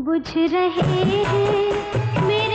बुझ रहे हैं